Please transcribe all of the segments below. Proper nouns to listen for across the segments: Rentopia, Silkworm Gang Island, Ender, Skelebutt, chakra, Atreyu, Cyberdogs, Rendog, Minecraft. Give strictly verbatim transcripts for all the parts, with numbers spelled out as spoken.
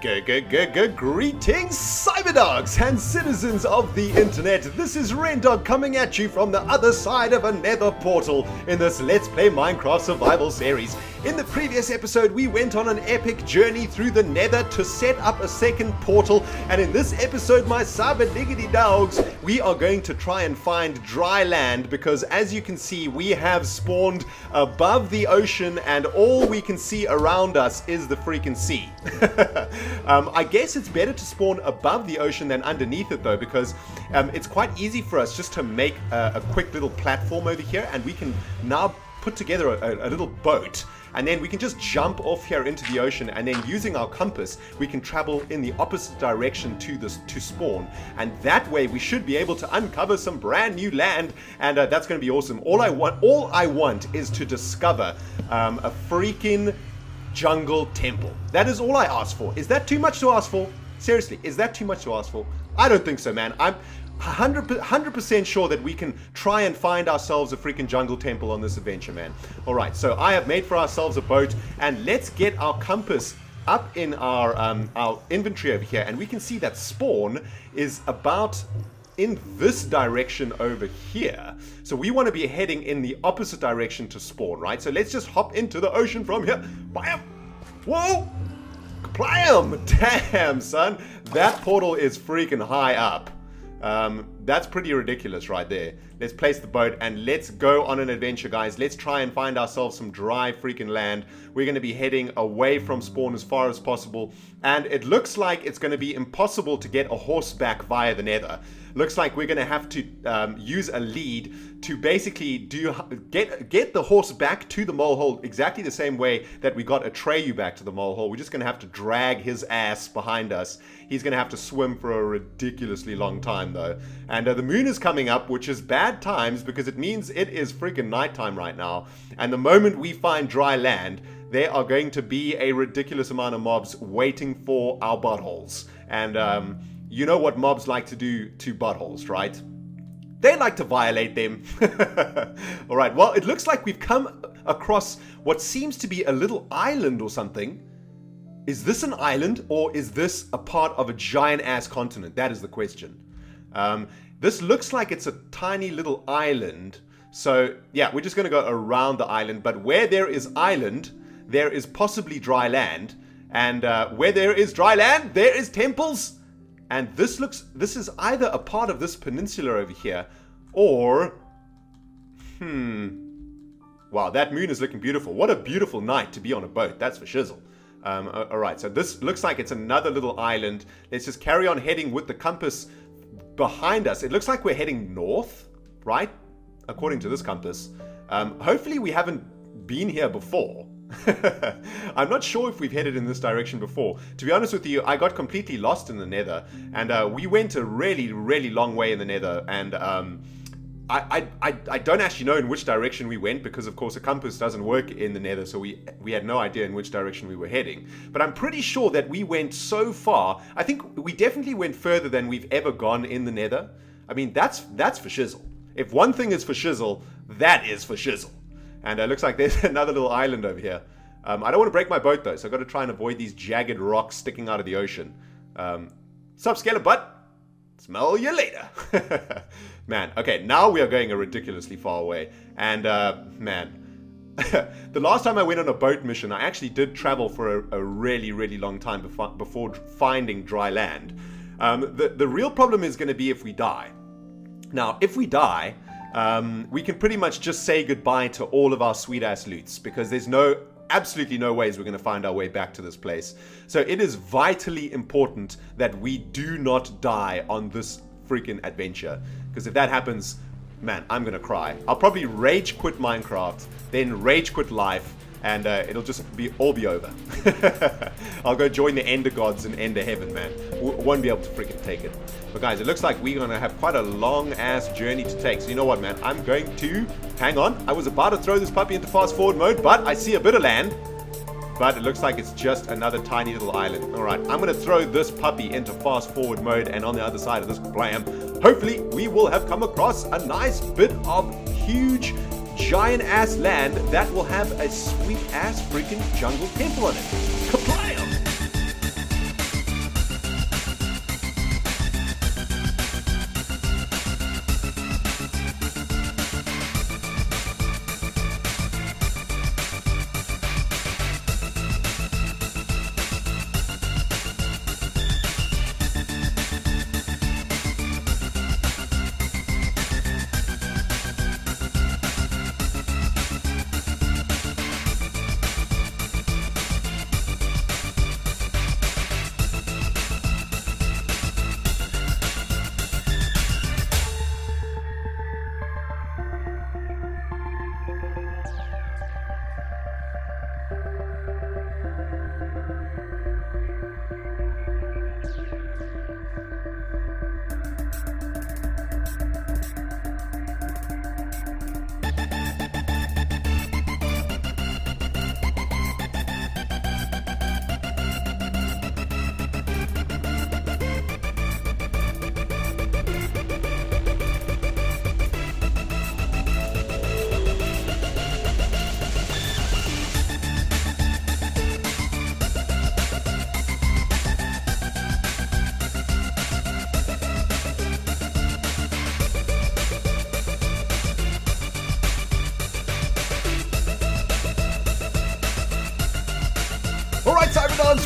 Good, good, good, good. Greetings, Cyberdogs and citizens of the internet. This is Rendog coming at you from the other side of a nether portal in this Let's Play Minecraft Survival series. In the previous episode, we went on an epic journey through the nether to set up a second portal. And in this episode, my Cyberdogs, we are going to try and find dry land because, as you can see, we have spawned above the ocean and all we can see around us is the freaking sea. Um, I guess it's better to spawn above the ocean than underneath it though, because um, it's quite easy for us just to make a, a quick little platform over here, and we can now put together a, a little boat, and then we can just jump off here into the ocean, and then using our compass we can travel in the opposite direction to this to spawn, and that way we should be able to uncover some brand new land, and uh, that's going to be awesome. All I want, all I want is to discover um, a freaking jungle temple. That is all I ask for. Is that too much to ask for? Seriously, is that too much to ask for? I don't think so, man. I'm one hundred percent sure that we can try and find ourselves a freaking jungle temple on this adventure, man. All right, so I have made for ourselves a boat, and let's get our compass up in our um, our inventory over here, and we can see that spawn is about in this direction over here. So we want to be heading in the opposite direction to spawn, right? So let's just hop into the ocean from here. Bam! Whoa! Blam! Damn, son. That portal is freaking high up. Um, that's pretty ridiculous right there. Let's place the boat and let's go on an adventure, guys. Let's try and find ourselves some dry freaking land. We're going to be heading away from spawn as far as possible. And it looks like it's going to be impossible to get a horseback via the nether. Looks like we're going to have to um, use a lead to basically do get get the horse back to the mole hole exactly the same way that we got Atreyu back to the mole hole. We're just going to have to drag his ass behind us. He's going to have to swim for a ridiculously long time, though. And uh, the moon is coming up, which is bad times because it means it is freaking nighttime right now. And the moment we find dry land, there are going to be a ridiculous amount of mobs waiting for our buttholes. And, um... you know what mobs like to do to buttholes, right? They like to violate them. All right, well, it looks like we've come across what seems to be a little island or something. Is this an island or is this a part of a giant-ass continent? That is the question. Um, this looks like it's a tiny little island. So, yeah, we're just going to go around the island. But where there is island, there is possibly dry land. And uh, where there is dry land, there is temples. And this looks, this is either a part of this peninsula over here, or, hmm, wow, that moon is looking beautiful. What a beautiful night to be on a boat, that's for shizzle. Um, all right, so this looks like it's another little island. Let's just carry on heading with the compass behind us. It looks like we're heading north, right? According to this compass. Um, hopefully we haven't been here before. I'm not sure if we've headed in this direction before. To be honest with you, I got completely lost in the nether, and uh, we went a really, really long way in the nether, and um, I, I, I don't actually know in which direction we went because, of course, a compass doesn't work in the nether, so we, we had no idea in which direction we were heading. But I'm pretty sure that we went so far. I think we definitely went further than we've ever gone in the nether. I mean, that's, that's for shizzle. If one thing is for shizzle, that is for shizzle. And it uh, looks like there's another little island over here. Um, I don't want to break my boat, though, so I've got to try and avoid these jagged rocks sticking out of the ocean. Um, sup, Skelebutt? Smell you later. Man, okay, now we are going a ridiculously far away. And, uh, man, the last time I went on a boat mission, I actually did travel for a, a really, really long time before, before finding dry land. Um, the, the real problem is going to be if we die. Now, if we die... Um, we can pretty much just say goodbye to all of our sweet-ass loots because there's no, absolutely no ways we're going to find our way back to this place. So it is vitally important that we do not die on this freaking adventure because if that happens, man, I'm going to cry. I'll probably rage quit Minecraft, then rage quit life, and uh, it'll just be all be over. I'll go join the Ender Gods and Ender Heaven, man. W won't be able to freaking take it. But guys, it looks like we're gonna have quite a long-ass journey to take. So you know what, man? I'm going to... Hang on. I was about to throw this puppy into fast-forward mode, but I see a bit of land. But it looks like it's just another tiny little island. All right, I'm gonna throw this puppy into fast-forward mode, and on the other side of this blam, hopefully we will have come across a nice bit of huge... giant-ass land that will have a sweet-ass freaking jungle temple in it. Kablam!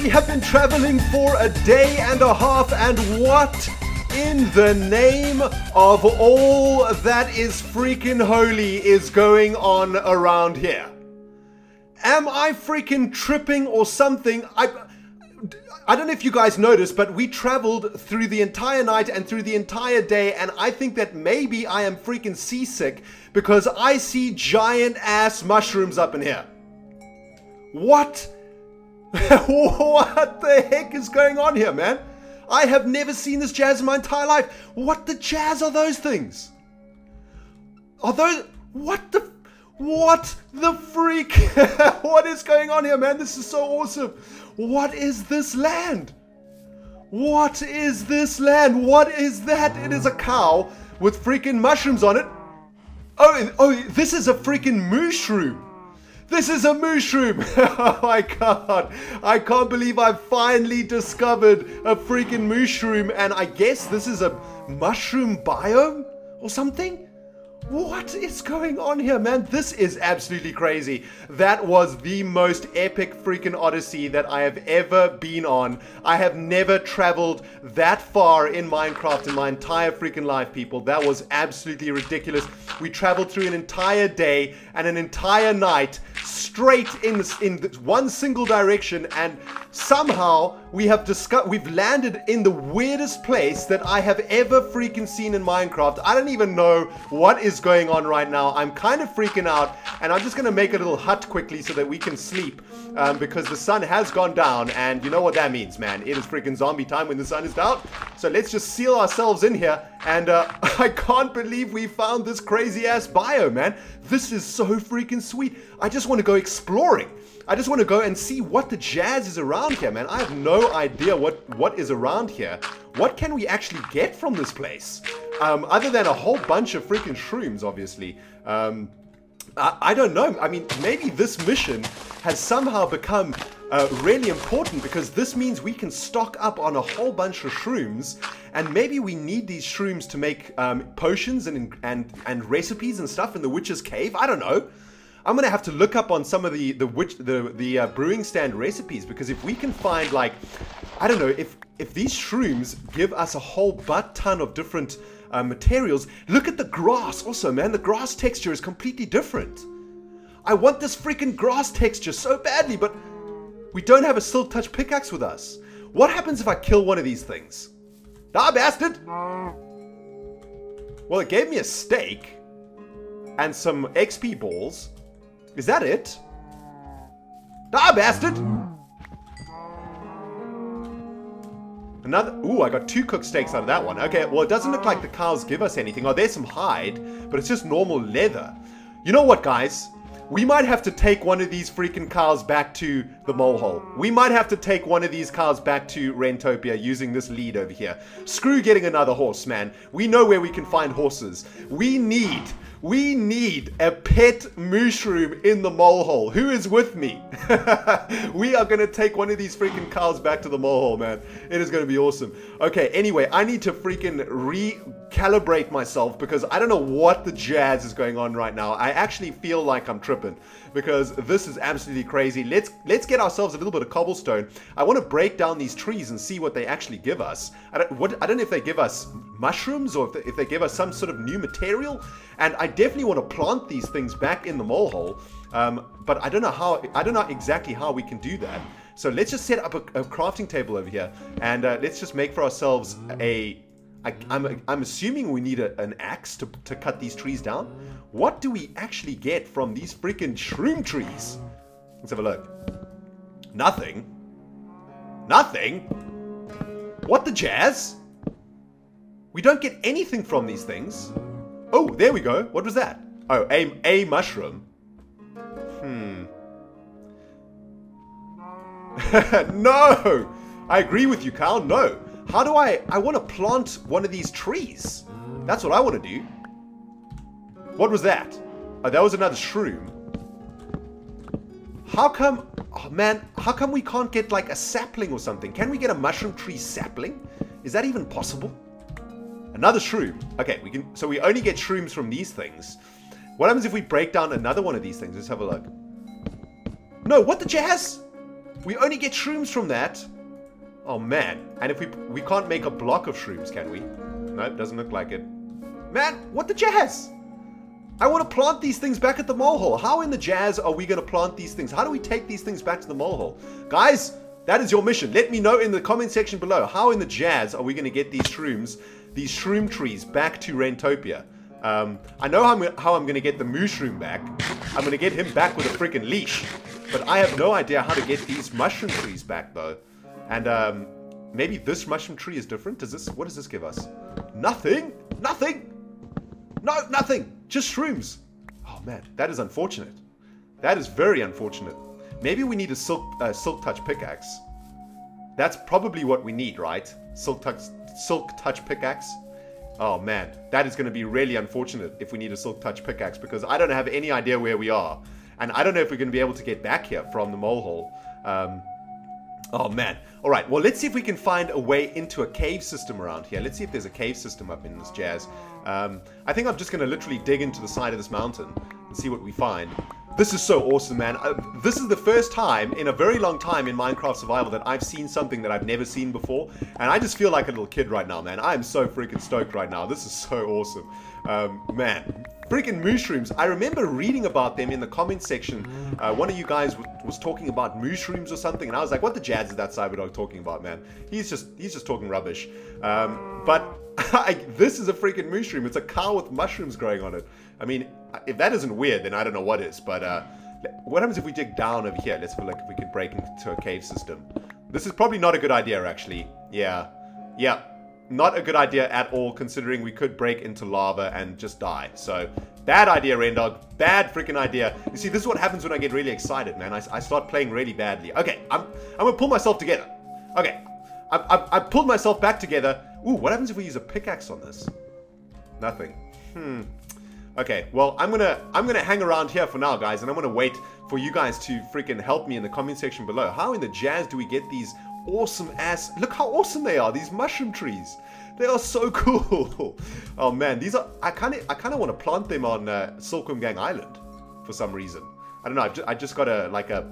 We have been traveling for a day and a half, and what in the name of all that is freaking holy is going on around here? Am I freaking tripping or something? I, I don't know if you guys noticed, but we traveled through the entire night and through the entire day, and I think that maybe I am freaking seasick because I see giant ass mushrooms up in here. What? What the heck is going on here, man? I have never seen this jazz in my entire life. What the jazz are those things? Are those... What the... What the freak? What is going on here, man? This is so awesome. What is this land? What is this land? What is that? It is a cow with freaking mushrooms on it. Oh, oh, this is a freaking mushroom. This is a mushroom! Oh my god! I can't believe I've finally discovered a freaking mushroom, and I guess this is a mushroom biome or something? What is going on here, man? This is absolutely crazy. That was the most epic freaking odyssey that I have ever been on. I have never traveled that far in Minecraft in my entire freaking life, people. That was absolutely ridiculous. We traveled through an entire day and an entire night straight in in one single direction, and somehow we have discovered we've landed in the weirdest place that I have ever freaking seen in Minecraft. I don't even know what is going on right now. I'm kind of freaking out, and I'm just gonna make a little hut quickly so that we can sleep, um, because the sun has gone down, and you know what that means, man. It is freaking zombie time when the sun is down. So let's just seal ourselves in here, and uh, I can't believe we found this crazy ass bio, man. This is so freaking sweet. I just want to go exploring. I just want to go and see what the jazz is around here, man. I have no idea what, what is around here. What can we actually get from this place? Um, other than a whole bunch of freaking shrooms, obviously. Um, I, I don't know. I mean, maybe this mission has somehow become uh, really important because this means we can stock up on a whole bunch of shrooms, and maybe we need these shrooms to make um, potions and, and, and recipes and stuff in the witch's cave. I don't know. I'm gonna have to look up on some of the the witch, the the uh, brewing stand recipes, because if we can find, like, I don't know, if if these shrooms give us a whole butt ton of different uh, materials. Look at the grass, also, man. The grass texture is completely different. I want this freaking grass texture so badly, but we don't have a Silk Touch pickaxe with us. What happens if I kill one of these things? Nah, bastard. Well, it gave me a steak and some X P balls. Is that it? Ah, bastard! Another... Ooh, I got two cooked steaks out of that one. Okay, well, it doesn't look like the cows give us anything. Oh, there's some hide, but it's just normal leather. You know what, guys? We might have to take one of these freaking cows back to the mole hole. We might have to take one of these cows back to Rentopia using this lead over here. Screw getting another horse, man. We know where we can find horses. We need, we need a pet mushroom in the mole hole. Who is with me? We are going to take one of these freaking cows back to the mole hole, man. It is going to be awesome. Okay, anyway, I need to freaking recalibrate myself because I don't know what the jazz is going on right now. I actually feel like I'm tripping because this is absolutely crazy. Let's let's get ourselves a little bit of cobblestone. I want to break down these trees and see what they actually give us. I don't, what, I don't know if they give us mushrooms or if they, if they give us some sort of new material. And I definitely want to plant these things back in the mole hole. Um, but I don't know how, I don't know exactly how we can do that. So let's just set up a, a crafting table over here and uh, let's just make for ourselves a... I, I'm, I'm assuming we need a, an axe to, to cut these trees down. What do we actually get from these freaking shroom trees? Let's have a look. Nothing. Nothing? What the jazz? We don't get anything from these things. Oh, there we go. What was that? Oh, a, a mushroom. Hmm. No! I agree with you, Kyle. No. How do I... I want to plant one of these trees. That's what I want to do. What was that? Oh, that was another shroom. How come... Oh, man. How come we can't get, like, a sapling or something? Can we get a mushroom tree sapling? Is that even possible? Another shroom. Okay, we can... So we only get shrooms from these things. What happens if we break down another one of these things? Let's have a look. No, what the jazz? We only get shrooms from that. Oh, man. And if we... We can't make a block of shrooms, can we? Nope, doesn't look like it. Man, what the jazz? I want to plant these things back at the mole hole. How in the jazz are we going to plant these things? How do we take these things back to the mole hole? Guys, that is your mission. Let me know in the comment section below. How in the jazz are we going to get these shrooms, these shroom trees back to Rentopia? Um, I know how I'm, how I'm going to get the mushroom back. I'm going to get him back with a freaking leash. But I have no idea how to get these mushroom trees back, though. And um, maybe this mushroom tree is different. Does this? What does this give us? Nothing. Nothing. No, nothing. Just shrooms. Oh man, that is unfortunate. That is very unfortunate. Maybe we need a silk uh, silk touch pickaxe. That's probably what we need, right? Silk touch silk touch pickaxe. Oh man, that is going to be really unfortunate if we need a silk touch pickaxe because I don't have any idea where we are, and I don't know if we're going to be able to get back here from the mole hole. Um, Oh, man. All right. Well, let's see if we can find a way into a cave system around here. Let's see if there's a cave system up in this jazz. Um, I think I'm just going to literally dig into the side of this mountain and see what we find. This is so awesome, man. Uh, this is the first time in a very long time in Minecraft Survival that I've seen something that I've never seen before. And I just feel like a little kid right now, man. I am so freaking stoked right now. This is so awesome. Um, man. Freaking mushrooms. I remember reading about them in the comment section. Uh, one of you guys w was talking about mushrooms or something, and I was like, what the jazz is that Cyberdog talking about, man? He's just he's just talking rubbish. Um, but I, this is a freaking mushroom. It's a cow with mushrooms growing on it. I mean, if that isn't weird, then I don't know what is. But uh, what happens if we dig down over here? Let's have a look if we can break into a cave system. This is probably not a good idea, actually. Yeah. Yeah. Not a good idea at all, considering we could break into lava and just die. So, bad idea, Rendog. Bad freaking idea. You see, this is what happens when I get really excited, man. I, I start playing really badly. Okay, I'm I'm gonna pull myself together. Okay, I, I, I pulled myself back together. Ooh, what happens if we use a pickaxe on this? Nothing. Hmm. Okay, well, I'm gonna I'm gonna hang around here for now, guys, and I'm gonna wait for you guys to freaking help me in the comment section below. How in the jazz do we get these? Awesome ass. Look how awesome they are, these mushroom trees. They are so cool. Oh man, these are, I kind of I kind of want to plant them on uh, Silkworm Gang Island for some reason. I don't know, I've just, I just got a, like a,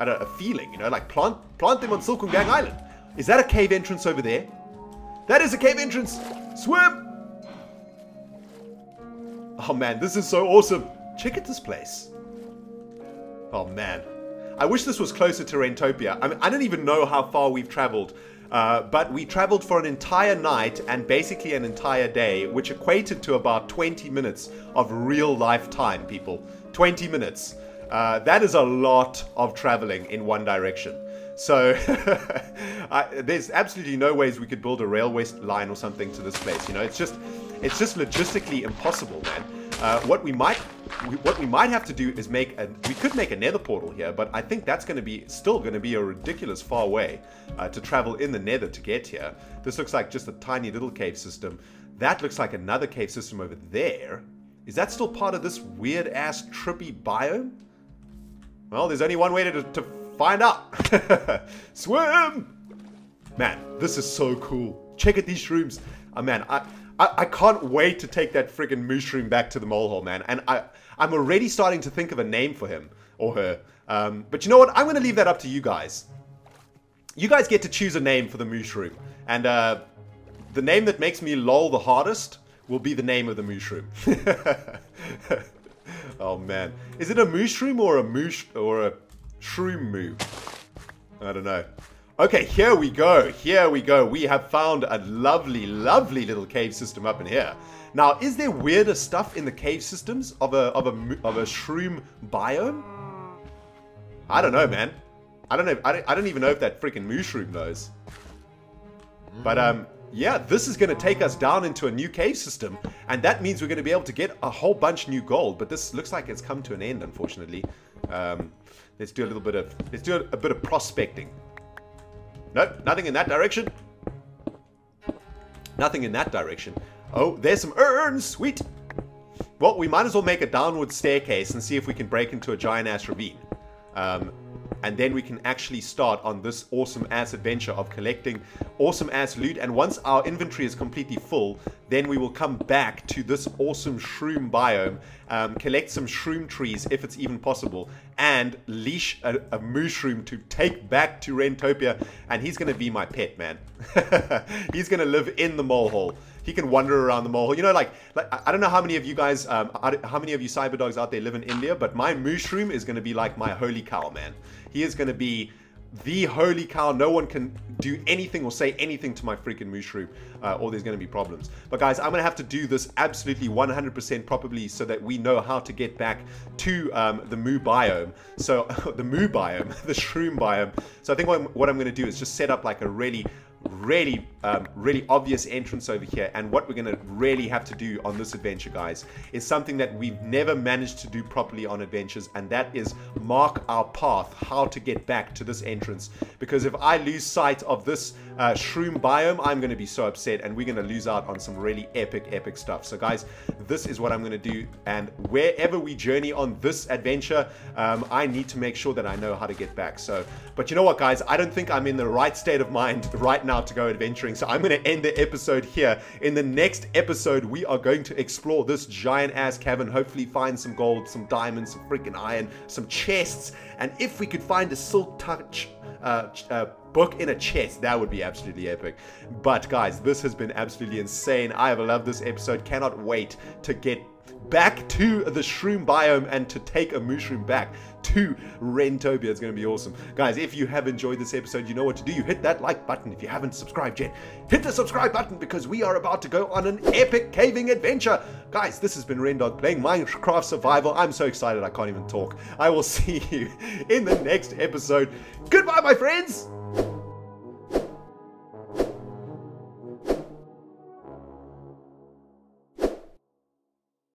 I don't know, a feeling, you know, like plant plant them on Silkworm Gang Island. Is that a cave entrance over there? That is a cave entrance. Swim. Oh man, this is so awesome. Check out this place. Oh man. I wish this was closer to Rentopia. I mean, I don't even know how far we've traveled, uh, but we traveled for an entire night and basically an entire day, which equated to about twenty minutes of real life time, people. twenty minutes. Uh, that is a lot of traveling in one direction. So, I, there's absolutely no ways we could build a railway line or something to this place, you know? It's just, it's just logistically impossible, man. Uh, what we might we, what we might have to do is make a we could make a nether portal here, but I think that's going to be still going to be a ridiculous far way uh, to travel in the nether to get here. This looks like just a tiny little cave system. That looks like another cave system over there. Is that still part of this weird ass trippy biome? Well, there's only one way to, to find out. Swim! Man, this is so cool. Check out these shrooms. Oh man, I, I, I can't wait to take that friggin' mushroom back to the molehole, man. And I, I'm already starting to think of a name for him or her. Um, but you know what? I'm going to leave that up to you guys. You guys get to choose a name for the mushroom. And uh, the name that makes me lol the hardest will be the name of the mushroom. Oh man, is it a mushroom or a moosh or a shroom moo? I don't know. Okay, here we go, here we go. We have found a lovely, lovely little cave system up in here. Now, is there weirder stuff in the cave systems of a of a of a shroom biome? I don't know, man. I don't know. I don't, I don't even know if that freaking mushroom knows. But um. yeah, this is going to take us down into a new cave system, and that means we're going to be able to get a whole bunch new gold. But this looks like it's come to an end, unfortunately. Um, let's do a little bit of let's do a, a bit of prospecting. Nope, nothing in that direction. Nothing in that direction. Oh, there's some urns. Sweet. Well, we might as well make a downward staircase and see if we can break into a giant ass ravine. Um, And then we can actually start on this awesome-ass adventure of collecting awesome-ass loot. And once our inventory is completely full, then we will come back to this awesome shroom biome, um, collect some shroom trees, if it's even possible, and leash a, a mushroom to take back to Rentopia. And he's going to be my pet, man. He's going to live in the molehole. He can wander around the molehole. You know, like, like I don't know how many of you guys, um, how many of you cyberdogs out there live in India, but my mushroom is going to be like my holy cow, man. He is going to be the holy cow. No one can do anything or say anything to my freaking mushroom, uh, or there's going to be problems. But guys, I'm going to have to do this absolutely one hundred percent properly so that we know how to get back to um, the moo biome. So the moo biome, the shroom biome. So I think what I'm, what I'm going to do is just set up like a really... really um, really obvious entrance over here. And what we're gonna really have to do on this adventure, guys, is something that we've never managed to do properly on adventures, and that is mark our path, how to get back to this entrance. Because if I lose sight of this uh, shroom biome, I'm gonna be so upset, and we're gonna lose out on some really epic epic stuff. So guys, this is what I'm gonna do, and wherever we journey on this adventure, um, I need to make sure that I know how to get back. So, but you know what guys, I don't think I'm in the right state of mind right now Now to go adventuring, so I'm going to end the episode here. In the next episode, we are going to explore this giant ass cavern, hopefully find some gold, some diamonds, some freaking iron, some chests, and if we could find a silk touch uh, uh book in a chest, that would be absolutely epic. But guys, this has been absolutely insane. I have loved this episode. Cannot wait to get back to the shroom biome and to take a mushroom back to Rentopia. It's going to be awesome. Guys, if you have enjoyed this episode, you know what to do. You hit that like button. If you haven't subscribed yet, hit the subscribe button, because we are about to go on an epic caving adventure. Guys, this has been Rendog playing Minecraft Survival. I'm so excited I can't even talk. I will see you in the next episode. Goodbye, my friends!